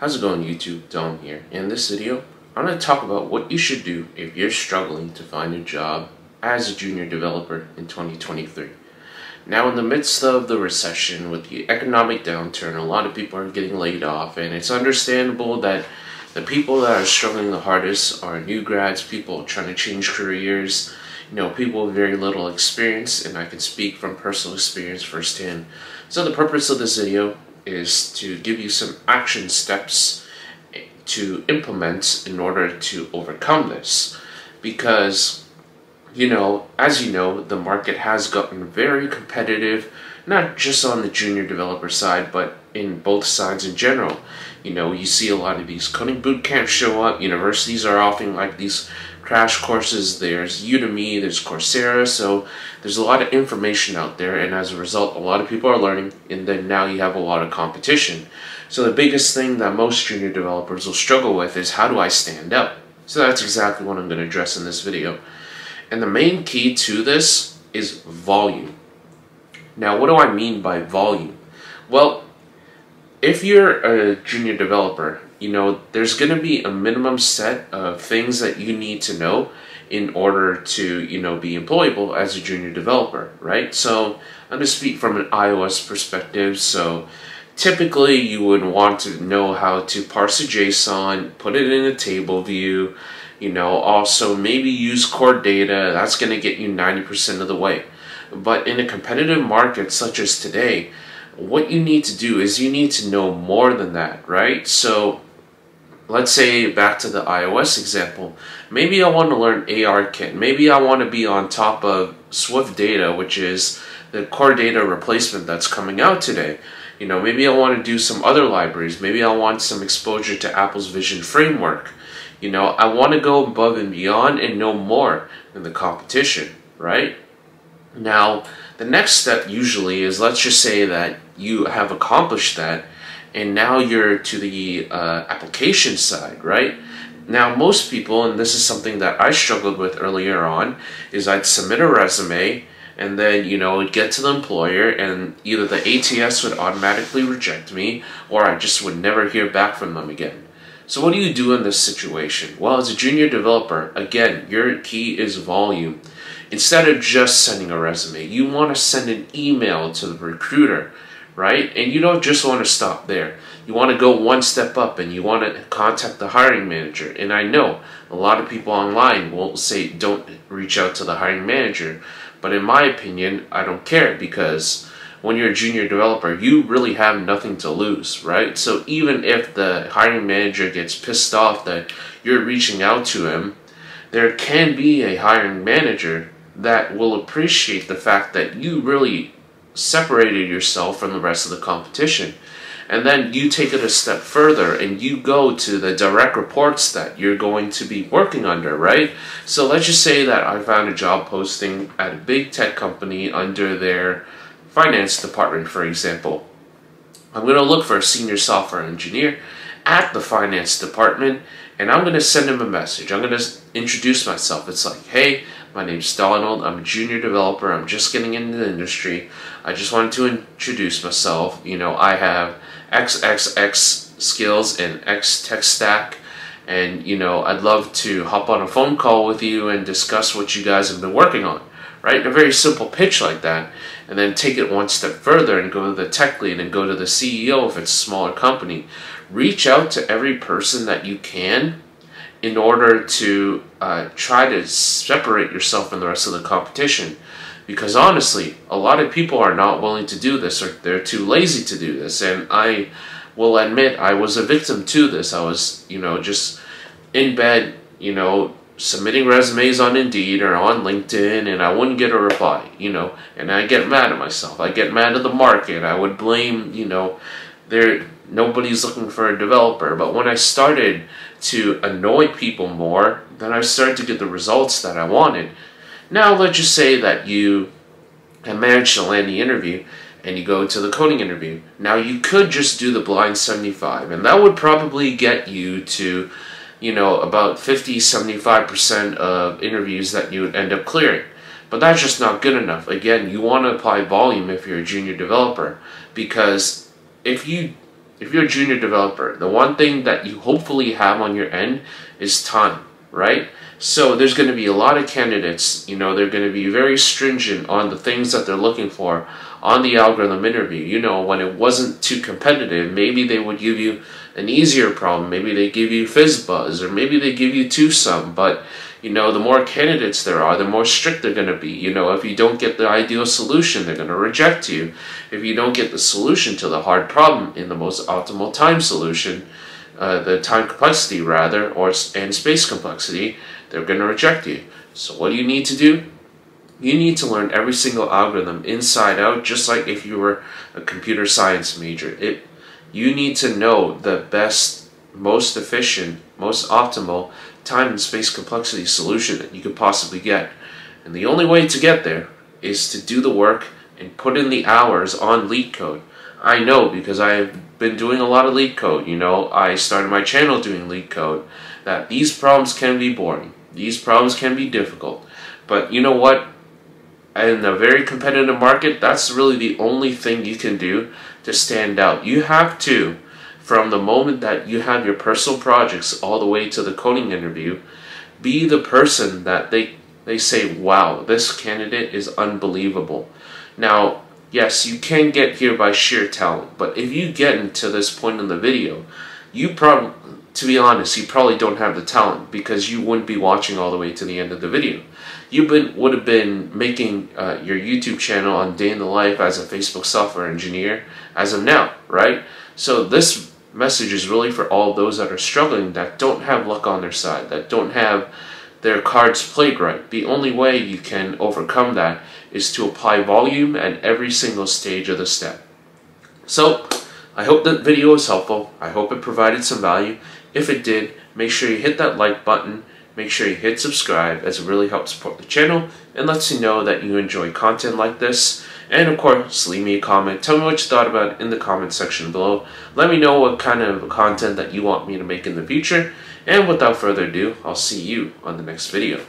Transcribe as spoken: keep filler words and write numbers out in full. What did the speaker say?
How's it going, YouTube? Dome here. In this video, I'm going to talk about what you should do if you're struggling to find a job as a junior developer in twenty twenty-three. Now, in the midst of the recession with the economic downturn, a lot of people are getting laid off, and it's understandable that the people that are struggling the hardest are new grads, people trying to change careers, you know, people with very little experience, and I can speak from personal experience firsthand. So the purpose of this video is to give you some action steps to implement in order to overcome this, because you know as you know the market has gotten very competitive, not just on the junior developer side but in both sides in general. You know, you see a lot of these coding boot camps show up. Universities are offering like these crash courses. There's Udemy, there's Coursera, so there's a lot of information out there, and as a result a lot of people are learning, and then now you have a lot of competition. So the biggest thing that most junior developers will struggle with is, how do I stand out? So that's exactly what I'm going to address in this video. And the main key to this is volume. Now, what do I mean by volume? Well, if you're a junior developer, you know, there's going to be a minimum set of things that you need to know in order to, you know, be employable as a junior developer, right? So I'm going to speak from an iOS perspective. So typically you would want to know how to parse a JSON, put it in a table view, you know, also maybe use core data. That's going to get you ninety percent of the way. But in a competitive market such as today, what you need to do is you need to know more than that, right? So let's say back to the iOS example, maybe I want to learn ARKit, maybe I want to be on top of Swift Data, which is the core data replacement that's coming out today. You know, maybe I want to do some other libraries, maybe I want some exposure to Apple's Vision framework. You know, I want to go above and beyond and know more than the competition, right? Now, the next step usually is, let's just say that you have accomplished that, and now you're to the uh, application side, right? Now, most people, and this is something that I struggled with earlier on, is I'd submit a resume, and then, you know, I'd get to the employer, and either the A T S would automatically reject me, or I just would never hear back from them again. So what do you do in this situation? Well, as a junior developer, again, your key is volume. Instead of just sending a resume, you want to send an email to the recruiter, right? And you don't just want to stop there. You want to go one step up, and you want to contact the hiring manager. And I know a lot of people online will say don't reach out to the hiring manager, but in my opinion, I don't care, because when you're a junior developer, you really have nothing to lose, right? So even if the hiring manager gets pissed off that you're reaching out to him, there can be a hiring manager that will appreciate the fact that you really separated yourself from the rest of the competition. And then you take it a step further and you go to the direct reports that you're going to be working under, right? So let's just say that I found a job posting at a big tech company under their finance department, for example. I'm going to look for a senior software engineer at the finance department, and I'm going to send him a message. I'm going to introduce myself. It's like, hey, my name's Donald. I'm a junior developer. I'm just getting into the industry. I just wanted to introduce myself. You know, I have X X X skills and X tech stack, and, you know, I'd love to hop on a phone call with you and discuss what you guys have been working on, right? A very simple pitch like that, and then take it one step further and go to the tech lead and go to the C E O if it's a smaller company. Reach out to every person that you can in order to uh, try to separate yourself from the rest of the competition, because honestly a lot of people are not willing to do this, or they're too lazy to do this. And I will admit I was a victim to this. I was, you know, just in bed, you know, submitting resumes on Indeed or on LinkedIn, and I wouldn't get a reply, you know, and I get mad at myself. I get mad at the market. I would blame, you know, there nobody's looking for a developer. But when I started to annoy people more, then I started to get the results that I wanted. Now, let's just say that you have managed to land the interview and you go to the coding interview. Now, you could just do the blind seventy-five, and that would probably get you to, you know, about fifty to seventy-five percent of interviews that you would end up clearing. But that's just not good enough. Again, you want to apply volume if you're a junior developer, because if you if you're a junior developer, the one thing that you hopefully have on your end is time, right? So there's going to be a lot of candidates, you know, they're going to be very stringent on the things that they're looking for on the algorithm interview. You know, when it wasn't too competitive, maybe they would give you an easier problem. Maybe they give you fizz buzz, or maybe they give you two sum. But, you know, the more candidates there are, the more strict they're going to be. You know, if you don't get the ideal solution, they're going to reject you. If you don't get the solution to the hard problem in the most optimal time solution, uh, the time complexity rather, or and space complexity, they're going to reject you. So what do you need to do? You need to learn every single algorithm inside out, just like if you were a computer science major. It, you need to know the best, most efficient, most optimal time and space complexity solution that you could possibly get. And the only way to get there is to do the work and put in the hours on LeetCode. I know, because I've been doing a lot of LeetCode. You know, I started my channel doing LeetCode, that these problems can be boring. These problems can be difficult. But you know what? In a very competitive market, that's really the only thing you can do to stand out. You have to, from the moment that you have your personal projects all the way to the coding interview, be the person that they, they say, wow, this candidate is unbelievable. Now, yes, you can get here by sheer talent, but if you get into this point in the video, you probably, to be honest, you probably don't have the talent, because you wouldn't be watching all the way to the end of the video. You been, would have been making uh, your YouTube channel on Day in the Life as a Facebook software engineer as of now, right? So this message is really for all those that are struggling, that don't have luck on their side, that don't have their cards played right. The only way you can overcome that is to apply volume at every single stage of the step. So I hope that video was helpful. I hope it provided some value. If it did, make sure you hit that like button, make sure you hit subscribe, as it really helps support the channel and lets you know that you enjoy content like this. And of course, leave me a comment. Tell me what you thought about it in the comment section below. Let me know what kind of content that you want me to make in the future. And without further ado, I'll see you on the next video.